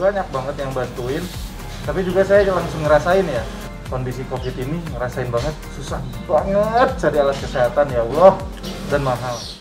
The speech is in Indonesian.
banyak banget yang bantuin, tapi juga saya langsung ngerasain ya kondisi COVID ini, ngerasain banget, susah banget cari alat kesehatan ya Allah, dan mahal.